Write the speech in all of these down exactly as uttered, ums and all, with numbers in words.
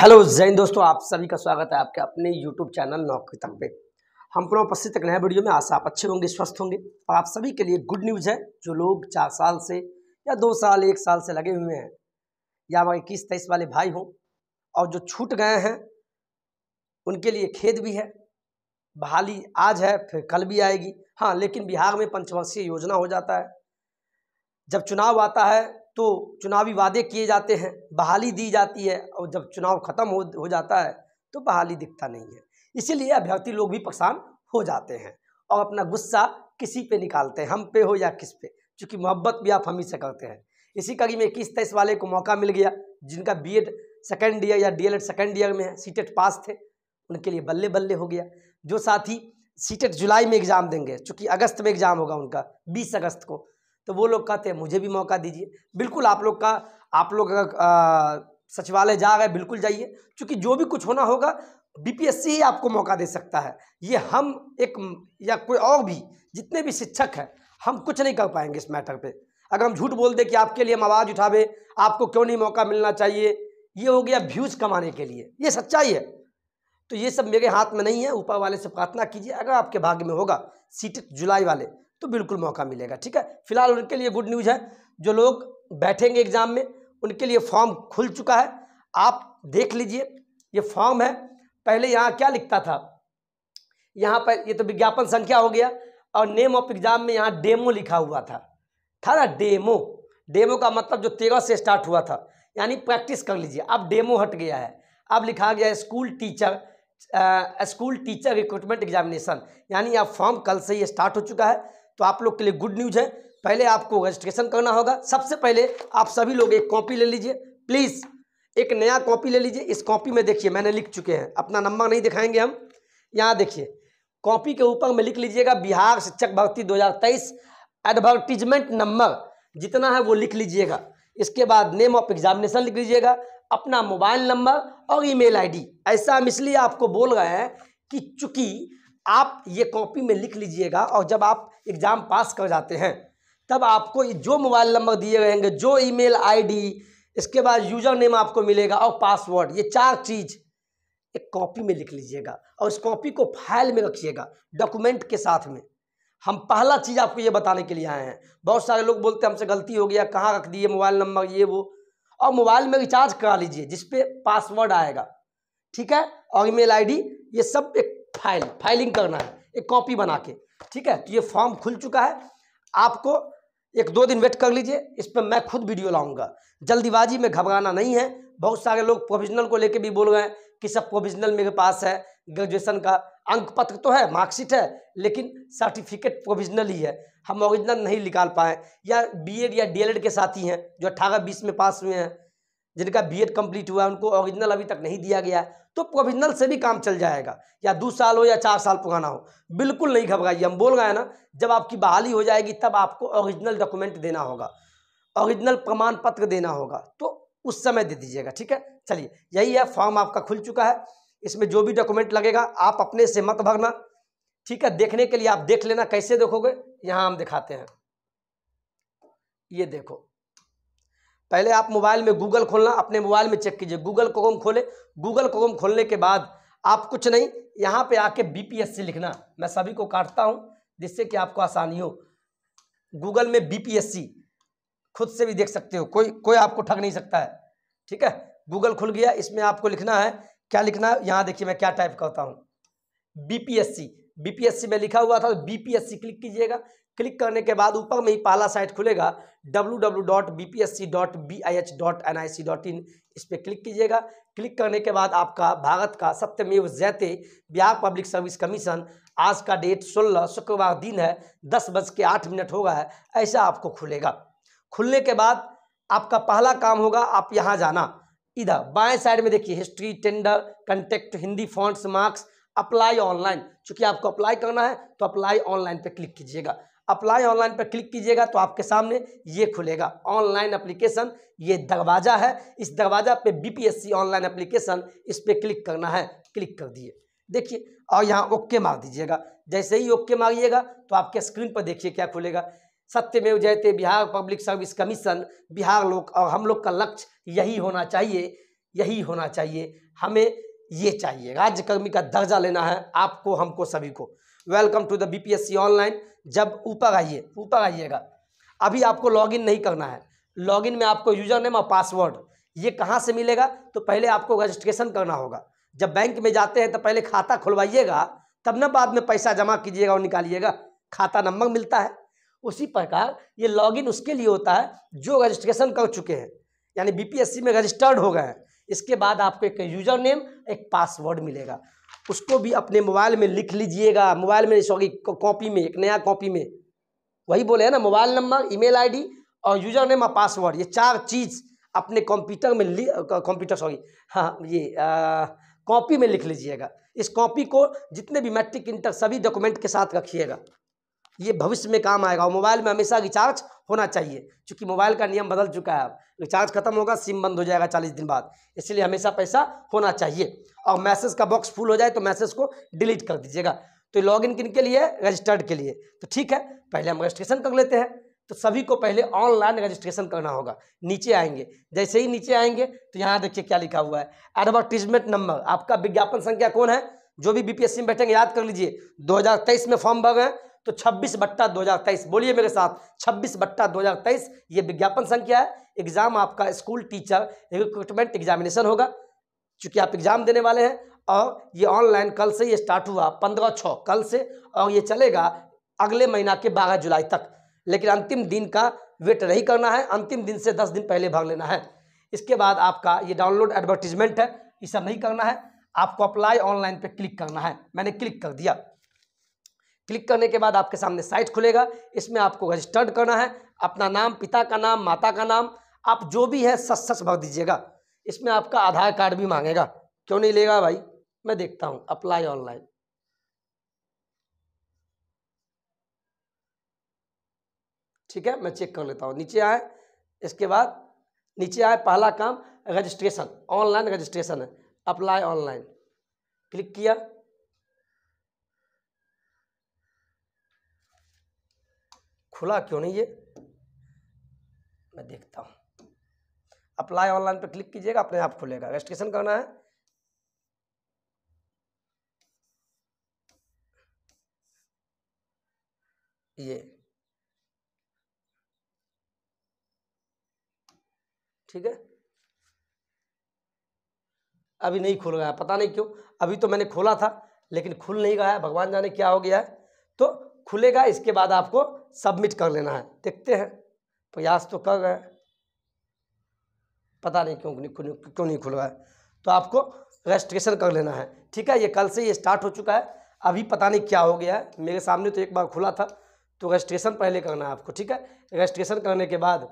Hello जय हिंद दोस्तों, आप सभी का स्वागत है आपके अपने यूट्यूब चैनल नौकरी तक पे। हम पुनः उपस्थित एक नए वीडियो में। आशा आप अच्छे होंगे, स्वस्थ होंगे। और आप सभी के लिए गुड न्यूज़ है, जो लोग चार साल से या दो साल एक साल से लगे हुए हैं या हमारे इक्कीस तेईस वाले भाई हों और जो छूट गए हैं, उनके लिए खेद भी है। बहाली आज है, फिर कल भी आएगी। हाँ, लेकिन बिहार में पंचवर्षीय योजना हो जाता है। जब चुनाव आता है तो चुनावी वादे किए जाते हैं, बहाली दी जाती है, और जब चुनाव खत्म हो हो जाता है तो बहाली दिखता नहीं है। इसीलिए अभ्यर्थी लोग भी परेशान हो जाते हैं और अपना गुस्सा किसी पे निकालते हैं, हम पे हो या किस पे, क्योंकि मोहब्बत भी आप हम ही से करते हैं। इसी कड़ी में इक्कीस तेईस वाले को मौका मिल गया, जिनका बी.एड सेकेंड ईयर या डी.एल.एड सेकेंड ईयर में है, सीटेट पास थे, उनके लिए बल्ले बल्ले हो गया। जो साथी सीटेट जुलाई में एग्ज़ाम देंगे, चूँकि अगस्त में एग्ज़ाम होगा उनका बीस अगस्त को, तो वो लोग कहते हैं मुझे भी मौका दीजिए। बिल्कुल आप लोग का, आप लोग सचिवालय जा रहे बिल्कुल जाइए, क्योंकि जो भी कुछ होना होगा बीपीएससी ही आपको मौका दे सकता है। ये हम एक या कोई और भी जितने भी शिक्षक हैं, हम कुछ नहीं कर पाएंगे इस मैटर पे। अगर हम झूठ बोल दें कि आपके लिए हम आवाज़ उठावे, आपको क्यों नहीं मौका मिलना चाहिए, ये हो गया व्यूज़ कमाने के लिए, ये सच्चाई है। तो ये सब मेरे हाथ में नहीं है, ऊपर वाले से प्रार्थना कीजिए। अगर आपके भाग्य में होगा सीटेट जुलाई वाले तो बिल्कुल मौका मिलेगा, ठीक है। फिलहाल उनके लिए गुड न्यूज़ है, जो लोग बैठेंगे एग्ज़ाम में, उनके लिए फॉर्म खुल चुका है। आप देख लीजिए, ये फॉर्म है। पहले यहाँ क्या लिखता था, यहाँ पर ये तो विज्ञापन संख्या हो गया, और नेम ऑफ एग्ज़ाम में यहाँ डेमो लिखा हुआ था था ना डेमो। डेमो का मतलब जो तेरह से स्टार्ट हुआ था, यानी प्रैक्टिस कर लीजिए। अब डेमो हट गया है, अब लिखा गया है school teacher school teacher recruitment examination, यानी अब फॉर्म कल से ही स्टार्ट हो चुका है। तो आप लोग के लिए गुड न्यूज़ है। पहले आपको रजिस्ट्रेशन करना होगा। सबसे पहले आप सभी लोग एक कॉपी ले लीजिए, प्लीज़ एक नया कॉपी ले लीजिए। इस कॉपी में देखिए, मैंने लिख चुके हैं, अपना नंबर नहीं दिखाएंगे हम। यहाँ देखिए, कॉपी के ऊपर में लिख लीजिएगा बिहार शिक्षक भर्ती दो हज़ार तेईस एडवर्टीजमेंट नंबर जितना है वो लिख लीजिएगा। इसके बाद नेम ऑफ एग्जामिनेशन लिख लीजिएगा, अपना मोबाइल नंबर और ईमेल आईडी। ऐसा हम इसलिए आपको बोल रहे हैं कि चूँकि आप ये कॉपी में लिख लीजिएगा, और जब आप एग्ज़ाम पास कर जाते हैं तब आपको जो मोबाइल नंबर दिए रहेंगे, जो ईमेल आईडी, इसके बाद यूज़र नेम आपको मिलेगा और पासवर्ड, ये चार चीज़ एक कॉपी में लिख लीजिएगा। और इस कॉपी को फाइल में रखिएगा डॉक्यूमेंट के साथ में। हम पहला चीज़ आपको ये बताने के लिए आए हैं। बहुत सारे लोग बोलते हैं हमसे गलती हो गया, कहाँ रख दिए मोबाइल नंबर ये वो, और मोबाइल में रिचार्ज करा लीजिए जिसपे पासवर्ड आएगा, ठीक है, और ईमेल आईडी, ये सब एक फाइल फाइलिंग करना है एक कॉपी बना के, ठीक है। तो ये फॉर्म खुल चुका है, आपको एक दो दिन वेट कर लीजिए। इस पर मैं खुद वीडियो लाऊंगा। जल्दबाजी में घबराना नहीं है। बहुत सारे लोग प्रोविजनल को लेके भी बोल रहे हैं कि सब प्रोविजनल मेरे पास है, ग्रेजुएशन का अंक पत्र तो है, मार्कशीट है, लेकिन सर्टिफिकेट प्रोविजनल ही है, हम ओरिजिनल नहीं निकाल पाए। या बी एड या डी एल एड के साथी हैं जो अट्ठारह बीस में पास हुए हैं, जिनका बी एड कम्प्लीट हुआ है, उनको ओरिजिनल अभी तक नहीं दिया गया है, तो प्रोविजनल से भी काम चल जाएगा, या दो साल हो या चार साल पुराना हो। बिल्कुल नहीं घबराइए, हम बोल रहे हैं ना, जब आपकी बहाली हो जाएगी तब आपको ओरिजिनल डॉक्यूमेंट देना होगा, ओरिजिनल प्रमाण पत्र देना होगा, तो उस समय दे दीजिएगा, ठीक है। चलिए, यही है, फॉर्म आपका खुल चुका है। इसमें जो भी डॉक्यूमेंट लगेगा आप अपने से मत भरना, ठीक है। देखने के लिए आप देख लेना, कैसे देखोगे यहाँ हम दिखाते हैं। ये देखो, पहले आप मोबाइल में गूगल खोलना, अपने मोबाइल में चेक कीजिए, गूगल क्रोम खोले। गूगल क्रोम खोलने के बाद आप कुछ नहीं, यहाँ पे आके बीपीएससी लिखना। मैं सभी को काटता हूँ जिससे कि आपको आसानी हो। गूगल में बीपीएससी खुद से भी देख सकते हो, कोई कोई आपको ठग नहीं सकता है, ठीक है। गूगल खुल गया, इसमें आपको लिखना है, क्या लिखना है यहाँ देखिए, मैं क्या टाइप करता हूँ, बीपीएससी। बीपीएससी में लिखा हुआ था, बीपीएससी क्लिक कीजिएगा। क्लिक करने के बाद ऊपर में ही पहला साइट खुलेगा W W W dot B P S C dot B I H dot N I C dot in, इस पर क्लिक कीजिएगा। क्लिक करने के बाद आपका भारत का सत्यमेव जयते बिहार पब्लिक सर्विस कमीशन, आज का डेट सोलह शुक्रवार दिन है, दस बज के आठ मिनट होगा है, ऐसा आपको खुलेगा। खुलने के बाद आपका पहला काम होगा, आप यहाँ जाना, इधर बाएँ साइड में देखिए history, tender, contact, Hindi, fonts, marks, apply online. चूँकि आपको अप्लाई करना है तो अप्लाई ऑनलाइन पर क्लिक कीजिएगा। अप्लाई ऑनलाइन पर क्लिक कीजिएगा तो आपके सामने ये खुलेगा ऑनलाइन एप्लीकेशन, ये दरवाज़ा है, इस दरवाज़ा पे बीपीएससी ऑनलाइन एप्लीकेशन, इस पर क्लिक करना है। क्लिक कर दिए, देखिए, और यहाँ ओके मार दीजिएगा। जैसे ही ओके मारिएगा तो आपके स्क्रीन पर देखिए क्या खुलेगा, सत्यमेव जयते Bihar public service commission, Bihar लोक, और हम लोग का लक्ष्य यही होना चाहिए, यही होना चाहिए, हमें ये चाहिए। राज्यकर्मी का दर्जा लेना है आपको, हमको, सभी को। Welcome to the BPSC online. जब ऊपर आइए, ऊपर आइएगा, अभी आपको लॉगिन नहीं करना है। लॉगिन में आपको यूजर नेम और पासवर्ड ये कहाँ से मिलेगा, तो पहले आपको रजिस्ट्रेशन करना होगा। जब बैंक में जाते हैं तो पहले खाता खुलवाइएगा, तब ना बाद में पैसा जमा कीजिएगा और निकालिएगा। खाता नंबर मिलता है। उसी प्रकार ये लॉगिन उसके लिए होता है जो रजिस्ट्रेशन कर चुके हैं, यानी बीपीएससी में रजिस्टर्ड हो गए हैं। इसके बाद आपको एक यूज़र नेम, एक पासवर्ड मिलेगा। उसको भी अपने मोबाइल में लिख लीजिएगा, मोबाइल में सॉरी कॉपी में, एक नया कॉपी में। वही बोले हैं ना, मोबाइल नंबर, ईमेल आईडी और यूज़र नेम और पासवर्ड, ये चार चीज़ अपने कंप्यूटर में कंप्यूटर सॉरी हाँ ये कॉपी में लिख लीजिएगा। इस कॉपी को जितने भी मैट्रिक इंटर सभी डॉक्यूमेंट के साथ रखिएगा, ये भविष्य में काम आएगा। और मोबाइल में हमेशा रिचार्ज होना चाहिए, क्योंकि मोबाइल का नियम बदल चुका है। अब रिचार्ज खत्म होगा, सिम बंद हो जाएगा चालीस दिन बाद, इसलिए हमेशा पैसा होना चाहिए। और मैसेज का बॉक्स फुल हो जाए तो मैसेज को डिलीट कर दीजिएगा। तो लॉगिन किन के लिए, रजिस्टर्ड के लिए। तो ठीक है, पहले हम रजिस्ट्रेशन कर लेते हैं। तो सभी को पहले ऑनलाइन रजिस्ट्रेशन करना होगा। नीचे आएंगे, जैसे ही नीचे आएंगे तो यहाँ देखिए क्या लिखा हुआ है, एडवर्टीजमेंट नंबर। आपका विज्ञापन संख्या कौन है, जो भी बीपीएससी में बैठेंगे याद कर लीजिए। दो हज़ार तेईस में फॉर्म भर गए तो छब्बीस बट्टा दो हज़ार तेईस, बोलिए मेरे साथ, छब्बीस बट्टा दो हज़ार तेईस ये विज्ञापन संख्या है। एग्जाम आपका स्कूल टीचर रिक्रूटमेंट एग्जामिनेशन होगा, चूँकि आप एग्जाम देने वाले हैं। और ये ऑनलाइन कल से ये स्टार्ट हुआ, पंद्रह छः कल से, और ये चलेगा अगले महीना के बारह जुलाई तक। लेकिन अंतिम दिन का वेट नहीं करना है, अंतिम दिन से दस दिन पहले भाग लेना है। इसके बाद आपका ये डाउनलोड एडवर्टीजमेंट है, ये सब नहीं करना है आपको। अप्लाई ऑनलाइन पे क्लिक करना है, मैंने क्लिक कर दिया। क्लिक करने के बाद आपके सामने साइट खुलेगा, इसमें आपको रजिस्टर्ड करना है। अपना नाम, पिता का नाम, माता का नाम, आप जो भी है सच सच भर दीजिएगा। इसमें आपका आधार कार्ड भी मांगेगा, क्यों नहीं लेगा भाई, मैं देखता हूँ। अप्लाई ऑनलाइन, ठीक है, मैं चेक कर लेता हूँ। नीचे आए, इसके बाद नीचे आए, पहला काम रजिस्ट्रेशन, ऑनलाइन रजिस्ट्रेशन है। अप्लाई ऑनलाइन क्लिक किया, खुला क्यों नहीं ये मैं देखता हूँ। अप्लाई ऑनलाइन पर क्लिक कीजिएगा, अपने आप खुलेगा। रजिस्ट्रेशन करना है, ये ठीक है। अभी नहीं खुल गया, पता नहीं क्यों। अभी तो मैंने खोला था लेकिन खुल नहीं गया, भगवान जाने क्या हो गया है। तो खुलेगा, इसके बाद आपको सबमिट कर लेना है। देखते हैं, प्रयास तो कर गए, पता नहीं क्यों क्यों नहीं खुल रहा है। तो आपको रजिस्ट्रेशन कर लेना है, ठीक है। ये कल से ये स्टार्ट हो चुका है, अभी पता नहीं क्या हो गया है। मेरे सामने तो एक बार खुला था। तो रजिस्ट्रेशन पहले करना है आपको, ठीक है। रजिस्ट्रेशन करने के बाद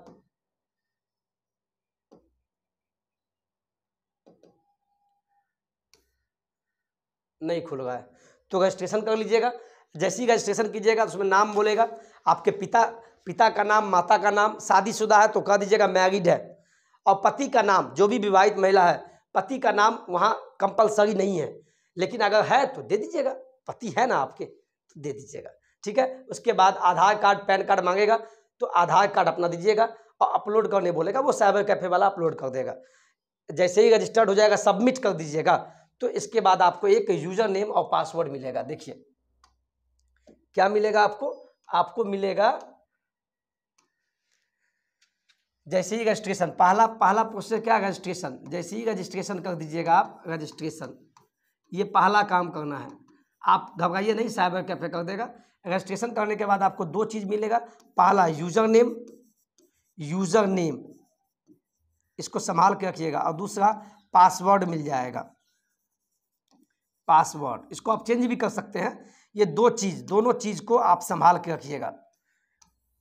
नहीं खुल रहा है, तो रजिस्ट्रेशन कर लीजिएगा। जैसे ही रजिस्ट्रेशन कीजिएगा उसमें नाम बोलेगा, आपके पिता पिता का नाम, माता का नाम, शादीशुदा है तो कह दीजिएगा मैरिड है। और पति का नाम, जो भी विवाहित महिला है, पति का नाम वहाँ कंपलसरी नहीं है, लेकिन अगर है तो दे दीजिएगा। पति है ना आपके, तो दे दीजिएगा, ठीक है। उसके बाद आधार कार्ड, पैन कार्ड मांगेगा, तो आधार कार्ड अपना दीजिएगा। और अपलोड करने बोलेगा, वो साइबर कैफे वाला अपलोड कर देगा। जैसे ही रजिस्टर्ड हो जाएगा सबमिट कर दीजिएगा। तो इसके बाद आपको एक यूजर नेम और पासवर्ड मिलेगा। देखिए क्या मिलेगा आपको, आपको मिलेगा जैसे ही रजिस्ट्रेशन, पहला पहला प्रोसेस क्या, रजिस्ट्रेशन। जैसे ही रजिस्ट्रेशन कर दीजिएगा आप, रजिस्ट्रेशन ये पहला काम करना है। आप घबराइए नहीं, साइबर कैफे कर देगा। रजिस्ट्रेशन करने के बाद आपको दो चीज़ मिलेगा, पहला यूजर नेम, यूजर नेम इसको संभाल के रखिएगा, और दूसरा पासवर्ड मिल जाएगा। पासवर्ड इसको आप चेंज भी कर सकते हैं। ये दो चीज़, दोनों चीज़ को आप संभाल के रखिएगा।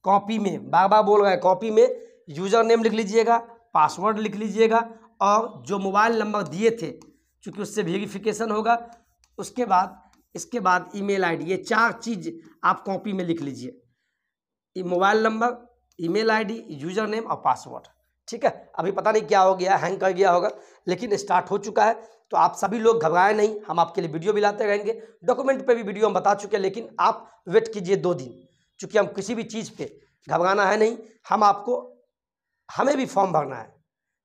कॉपी में बार बार बोल रहे हैं, कॉपी में यूज़र नेम लिख लीजिएगा, पासवर्ड लिख लीजिएगा, और जो मोबाइल नंबर दिए थे क्योंकि उससे वेरिफिकेशन होगा। उसके बाद इसके बाद ईमेल आईडी, ये चार चीज़ आप कॉपी में लिख लीजिए, mobile number, email ID, user name और पासवर्ड, ठीक है। अभी पता नहीं क्या हो गया, हैंग कर गया होगा, लेकिन स्टार्ट हो चुका है। तो आप सभी लोग घबराए नहीं, हम आपके लिए वीडियो भी लाते रहेंगे। डॉक्यूमेंट पे भी वीडियो हम बता चुके हैं, लेकिन आप वेट कीजिए दो दिन, क्योंकि हम किसी भी चीज़ पे घबराना है नहीं। हम आपको, हमें भी फॉर्म भरना है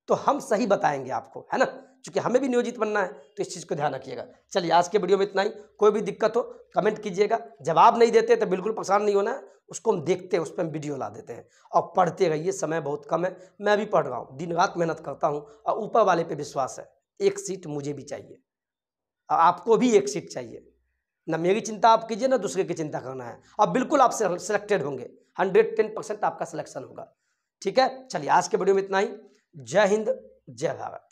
तो हम सही बताएंगे आपको, है ना। चूंकि हमें भी नियोजित बनना है, तो इस चीज़ को ध्यान रखिएगा। चलिए आज के वीडियो में इतना ही। कोई भी दिक्कत हो कमेंट कीजिएगा। जवाब नहीं देते तो बिल्कुल परेशान नहीं होना है, उसको हम देखते हैं, उस पर हम वीडियो ला देते हैं। और पढ़ते रहिए, समय बहुत कम है, मैं भी पढ़ रहा हूँ, दिन रात मेहनत करता हूँ और ऊपर वाले पर विश्वास है, एक सीट मुझे भी चाहिए और आपको भी एक सीट चाहिए। ना मेरी चिंता आप कीजिए, ना दूसरे की चिंता करना है, और बिल्कुल आप सिलेक्टेड होंगे, हंड्रेड टेन परसेंट आपका सिलेक्शन होगा। ठीक है, चलिए आज के वीडियो में इतना ही। जय हिंद, जय भारत।